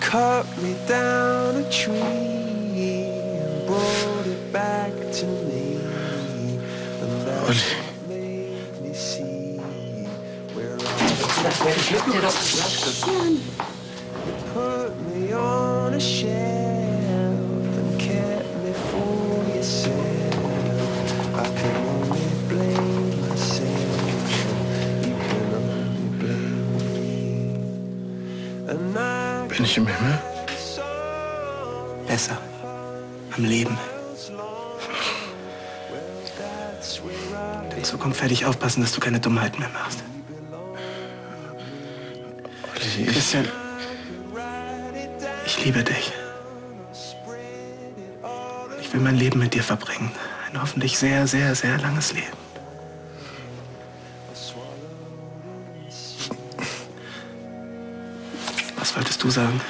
Cut me down a tree and brought it back to me, and that made me see where I put me on a shelf and kept me for yourself. I can only blame myself, you can only blame me. And I bin ich im Himmel? Besser. Am Leben. In Zukunft werde ich aufpassen, dass du keine Dummheiten mehr machst. Christian, ich liebe dich. Und ich will mein Leben mit dir verbringen. Ein hoffentlich sehr, sehr, sehr langes Leben. Was wolltest du sagen?